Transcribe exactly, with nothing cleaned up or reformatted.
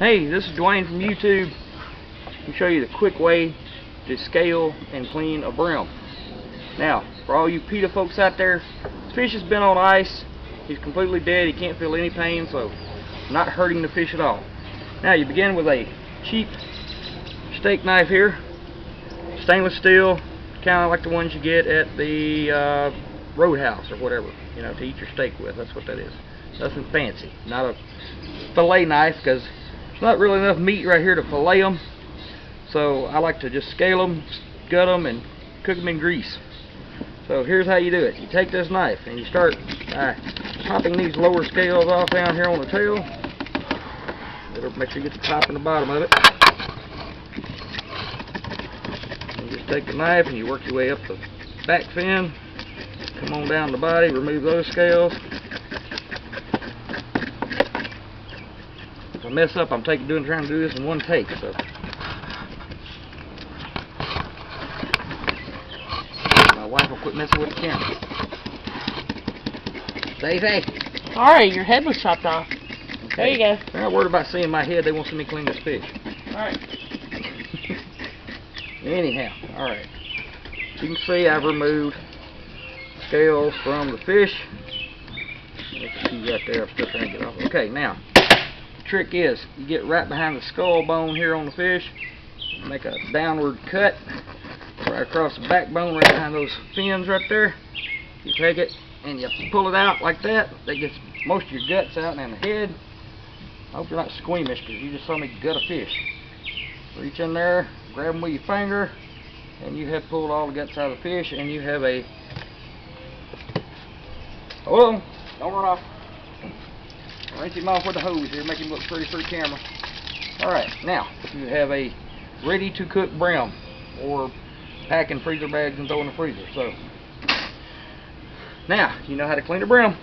Hey, this is Dwayne from YouTube. I'll show you the quick way to scale and clean a bream. Now, for all you PETA folks out there, this fish has been on ice. He's completely dead. He can't feel any pain, so not hurting the fish at all. Now, you begin with a cheap steak knife here, stainless steel, kind of like the ones you get at the uh, roadhouse or whatever, you know, to eat your steak with. That's what that is. Nothing fancy. Not a fillet knife, because there's not really enough meat right here to fillet them. So I like to just scale them, gut them, and cook them in grease. So here's how you do it. You take this knife and you start uh, popping these lower scales off down here on the tail. It'll make sure you get the top and the bottom of it. You just take the knife and you work your way up the back fin. Come on down the body, remove those scales. If I mess up, I'm taking, doing, trying to do this in one take. So. Wife will quit messing with the camera. Say, hey. Alright, your head was chopped off. Okay. There you go. They're not worried about seeing my head. They won't see me clean this fish. Alright. Anyhow, alright. You can see I've removed scales from the fish. You can see right there. I'm still trying to get off. Okay, now, the trick is you get right behind the skull bone here on the fish. Make a downward cut. Right across the backbone, right behind those fins right there. You take it and you pull it out like that. That gets most of your guts out and the head. I hope you're not squeamish because you just saw me gut a fish. Reach in there, grab them with your finger, and you have pulled all the guts out of the fish, and you have a... Hold on, don't run off. Rinse him off with the hose here, make him look pretty for the camera. Alright, now, you have a ready-to-cook bream, or pack in freezer bags and throw in the freezer. So now you know how to clean a bream.